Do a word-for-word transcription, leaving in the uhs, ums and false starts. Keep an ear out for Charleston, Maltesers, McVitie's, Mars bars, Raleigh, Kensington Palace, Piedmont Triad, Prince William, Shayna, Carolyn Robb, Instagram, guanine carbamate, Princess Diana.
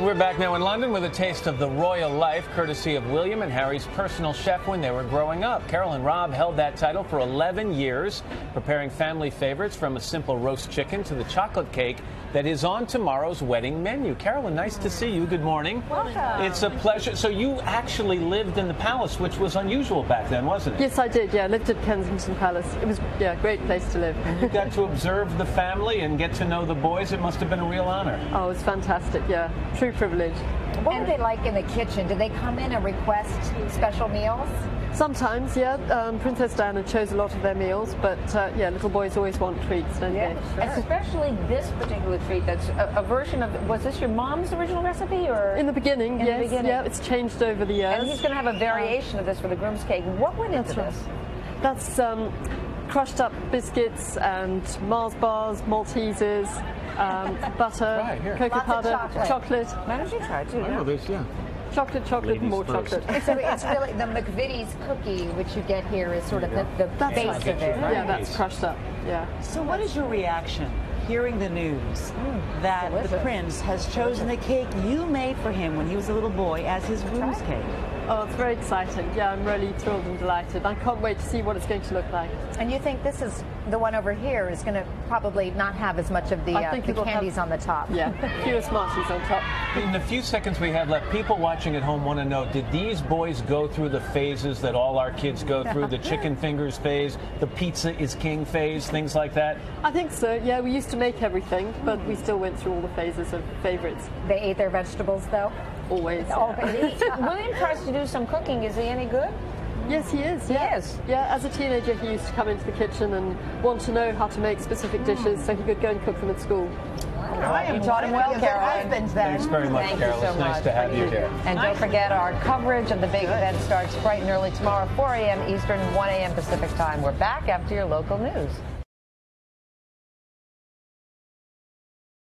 We're back now in London with a taste of the royal life, courtesy of William and Harry's personal chef when they were growing up. Carolyn Robb held that title for eleven years, preparing family favorites from a simple roast chicken to the chocolate cake that is on tomorrow's wedding menu. Carolyn, nice to see you. Good morning. Welcome. It's a pleasure. So you actually lived in the palace, which was unusual back then, wasn't it? Yes, I did. Yeah, I lived at Kensington Palace. It was, yeah, a great place to live. You got to observe the family and get to know the boys. It must have been a real honor. Oh, it was fantastic. Yeah. True privilege. What were they like in the kitchen? Did they come in and request special meals? Sometimes, yeah. Um, Princess Diana chose a lot of their meals, but uh, yeah, little boys always want treats, don't yeah, they? Sure. Especially this particular treat. That's a, a version of. Was this your mom's original recipe, or in the beginning? In yes, the beginning. Yeah, it's changed over the years. And he's going to have a variation of this for the groom's cake. What went into that's this? Right. That's um, crushed up biscuits and Mars bars, Maltesers. Um, butter, right, cocoa lots powder, chocolate. chocolate. Why don't you try too? I know this, yeah. Chocolate, chocolate, ladies more first. Chocolate. So it's really the McVitie's cookie, which you get here, is sort of the, the base right. of it. Yeah, that's crushed up. Yeah. So what is your reaction hearing the news mm, that delicious. The prince has chosen the cake you made for him when he was a little boy as his groom's cake? Oh, it's very exciting. Yeah, I'm really thrilled and delighted. I can't wait to see what it's going to look like. And you think this is, the one over here is going to probably not have as much of the, uh, the candies have, on the top. Yeah, fewest Marsies on top. In the few seconds we have left, people watching at home want to know, did these boys go through the phases that all our kids go through, the chicken fingers phase, the pizza is king phase, things like that? I think so, yeah. We used to make everything, but mm. we still went through all the phases of favorites. They ate their vegetables, though? Always. Always. William tries to do some cooking. Is he any good? Yes, he is. Yeah. He is. Yeah, as a teenager, he used to come into the kitchen and want to know how to make specific dishes so he could go and cook them at school. Wow. I am taught him well, Carolyn. Husbands, Thanks very much, Thank Carolyn. So it's nice much. to have Thank you here. And nice. Don't forget, our coverage of the big Good. event starts bright and early tomorrow, four A M Eastern, one A M Pacific time. We're back after your local news.